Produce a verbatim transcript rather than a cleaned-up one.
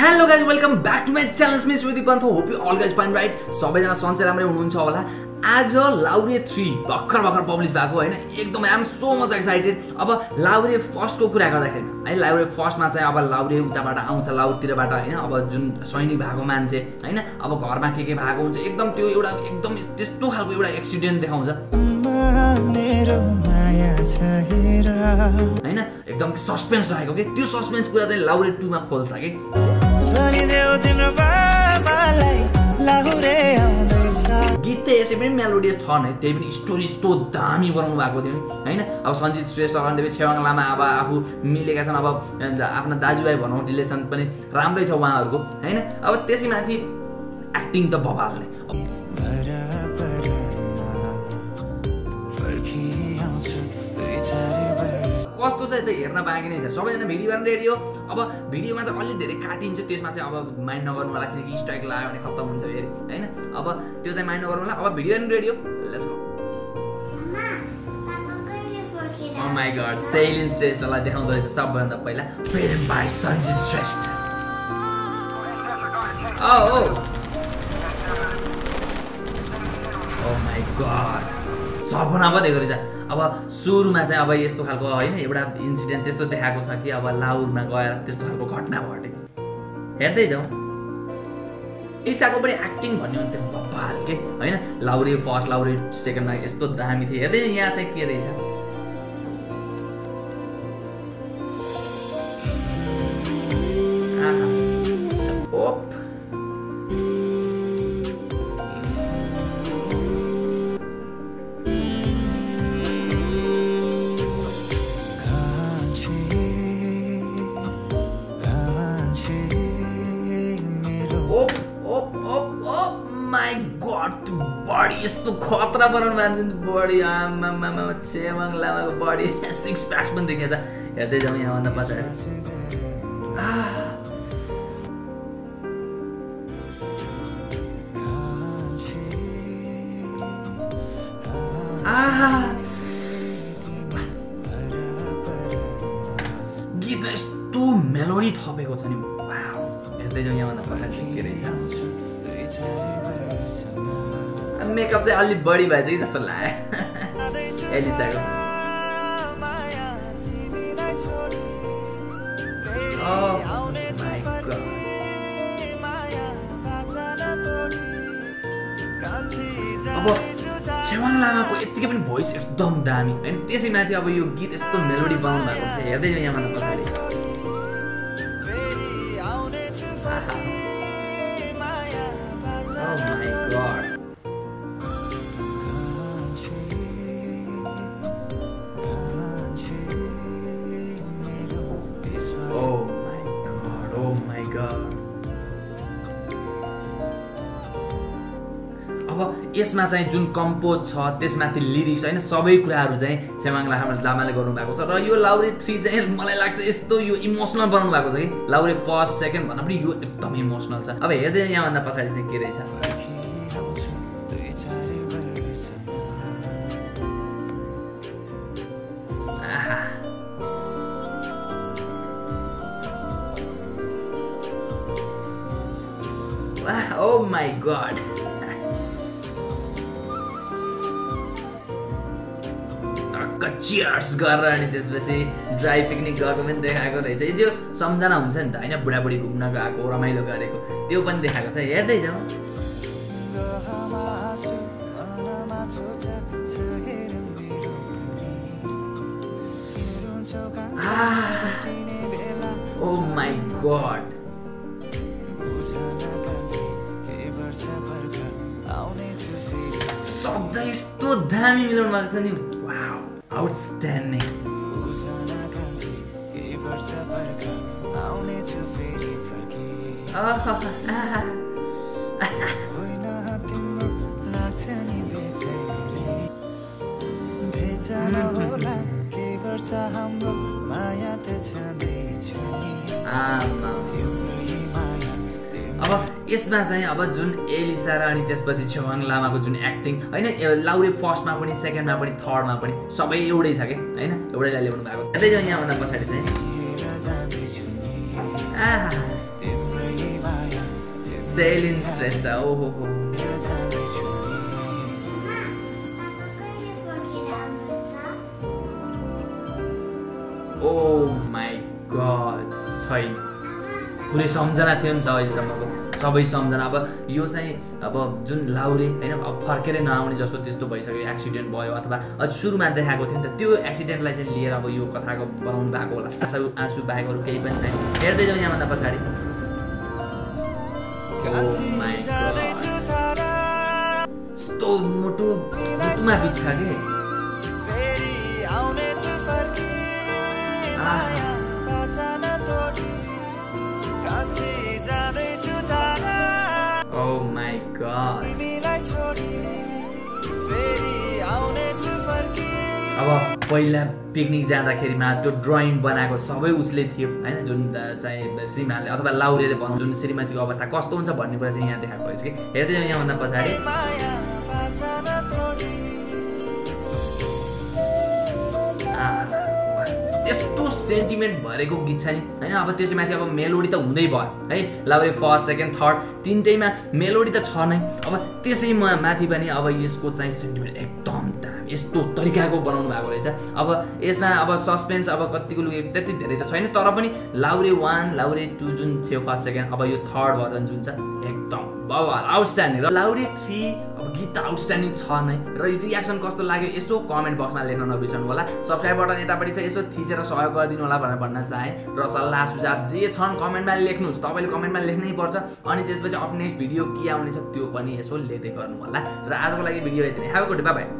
Hello guys, welcome back to my channel. It's me Sudip Pantha. Hope you all guys fine, right? Sabai jana sunset ramrari huनुहुन्छ होला. As a Laurier three भर्खर भर्खर publish भएको हैन, एकदम I am so much excited. अब Laurier one को कुरा गर्दाखेरि है, Laurier one मा चाहिँ अब Laurier उताबाट आउँछ, लाउतिरबाट हैन. अब जुन सैनिक भएको मान्छे हैन, अब घरमा के के भएको हुन्छ, एकदम त्यो एउटा एकदम त्यस्तो खालको एउटा एक्सिडेन्ट देखाउँछ हैन. एकदम सस्पेन्स रहेको के त्यो सस्पेन्स कुरा चाहिँ Laurier two मा खोल्छ के. गीत त्यसै पनि मेलोडियस छ नि, त्यही पनि स्टोरी यस्तो दामी बनाउनु भएको थियो नि हैन. अब सञ्जित श्रेष्ठ अनदेव छेवाङ लामा अब आफू मिलेका छन्, अब आफ्ना दाजुभाइ भनौं रिलेसन पनि राम्रै छ उहाँहरुको हैन. अब त्यसैमाथि एक्टिङ त बबाल नै. कस्तो चाहिँ त हेर्न बाँकी नै छ. सबैजना भिडियो गर्न रेडी हो. अब भिडियोमा त अलि धेरै काटिन्छ, त्यसमा चाहिँ अब माइन्ड नगर्नु होला, किनकि स्ट्राइक लाग्यो भने खत्तम हुन्छ फेरि हैन. अब त्यो चाहिँ माइन्ड नगर्नु होला. अब भिडियो गर्न रेडी हो. Let's go. मम्मा पापा कहिले फर्किरा? ओ माय गॉड, सेलिन श्रेष्ठलाई देखाउँदै रहेछ सबभन्दा पहिला. फेरि by Sanjit Shrestha. Oh oh oh my god, सपना पो देखेको रहेछ. अब सुरुमा चाहिँ अब यस्तो खालको हैन एउटा इन्सिडेन्ट त्यस्तो देखाएको छ कि अब लाउरमा गएर त्यस्तो खालको घटना घटेको हेर्दै जाऊ. ईसाको पनि एक्टिङ भन्ने हुन्थ्यो बब्बाल के हैन. Laurier one Laurier two मा यस्तो दामी थियो. हेर्दैन यहाँ चाहिँ के रहेछ. ओप यस्तो खतरा बनाउनु मान्छे बडी आमा मामा छेवाङ लामाको बडी सिक्स प्याक पनि देखेछ. हेर्दै जाऊ यहाँ भन्दा पछाडी. गीतमा यस्तो मेलोडी थपेको छ नि. हेर्दै जाऊ यहाँ भन्दा पछाडि के रहेछ. मेकअप चाहिँ अलि बढी भएछ कि जस्तो लाग्यो एलिसाको. अब छेवाङ लामाको यतिकै पनि भोइस एकदम दामी हैन. त्यसैमाथि अब यो गीत यस्तो मेलोडी बनाउनु भएको छ. हेर्दै जाऊ यहाँ भन्दा पछाडि. अब यसमा चाहिँ जुन कम्पोज छ, त्यसमाथि लिरिक्स हैन, सबै कुराहरु चाहिँ छेवाङ लामाले गर्नु भएको छ. र यो Laurier three चाहिँ मलाई लाग्छ यस्तो यो इमोसनल बनाउनु भएको छ कि Laurier one second भन्दा पनि यो एकदम इमोसनल छ. अब हेर्दै यहाँ भन्दा पछाडी चाहिँ के रहेछ. ओ माय गॉड, चियर्स गरेर अनि त्यसपछि ड्राई पिकनिक गएको पनि देखाएको रहेछ. यो जो सम्झना हुन्छ नि त हैन, बुढाबुढी घुम्न गएको रमाइलो गरेको त्यो पनि देखाएको छ. हेर्दै जाऊ. ओ माय गॉड, शब्द यस्तो दामी मिलाउनु भएको छ नि. Wow, outstanding. अब यसमा चाहिँ अब जुन एलिसा र अनि त्यसपछि छेवाङ लामाको जुन एक्टिङ हैन लाउरे फर्स्टमा पनि सेकेन्डमा पनि थर्डमा पनि सबै एउटै छ के हैन एउटैले ल्याउनु भएको छ त्यसै चाहिँ यहाँ भन्दा पछाडी चाहिँ आहा सेलिन श्रेष्ठ ओहो हो Oh my God! Sorry, पूरे समझना थे उन ताऊ इस समय को सब इस समझना अब यो सही अब जून लाउरी है ना अब फरकेरे नाम ने जस्तो तीस तो भाई सके एक्सीडेंट बॉय वात बा अब शुरू में देखा को थे तो त्यो एक्सीडेंट लाइसेंस लिए रहा वो यो कथा को बनाऊं बैग वाला सब आंसू बैग और कई बन सही फिर दे जो यहाँ मत पसारी Oh my God! तो मोटू मोटू मैं बिछा गए Oh my God! अब पहला पिकनिक जाता खेरी में तो ड्राइंग बना को सब उसले थी है ना जोन चाहे श्रीमान ले अथवा लाउरे ले बनाऊं जोन श्रीमती को अवस्था कॉस्टों से बढ़ने पर से यहाँ देखा कोई इसके ये तो जब यहाँ बंदा पसारे यस्तो सेन्टिमेन्ट भरेको गीत छ नि हैन अब त्यसै माथि अब मेलोडी त हुँदै भयो है लभले फर्स्ट सेकेन्ड थर्ड तीनटैमा मेलोडी त छ नै अब त्यसै माथि पनि अब यसको चाहिँ सेन्टिमेन्ट एकदम दामी यस्तो तरिकाको बनाउनु भएको रहेछ अब यसमा अब सस्पेन्स अब कतिको लुकेको त्यति धेरै त छैन तर पनि लाउरे one लाउरे two जुन थियो फर्स्ट सेकेन्ड अब यो थर्ड भर्जन जुन छ एकदम बवाल आउटस्ट्यान्डिङ र लाउरे three गीत आउटस्टैंडिंग छ नै र रिएक्सन कस्तो लाग्यो यसो कमेन्ट बक्समा लेख्न नबिर्सनु होला सब्स्क्राइब बटन यतापटि छ यसो थिचेर सहयोग गरिदिनु होला भनेर भन्न चाहे र सल्लाह सुझाव जे छन् कमेन्टमा लेख्नुस् तपाईले कमेन्टमा लेख्नै पर्छ अनि त्यसपछि अब नेक्स्ट भिडियो के आउने छ त्यो पनि यसो लेख्दै गर्नु होला र आजको लागि भिडियो यति नै have a good day bye by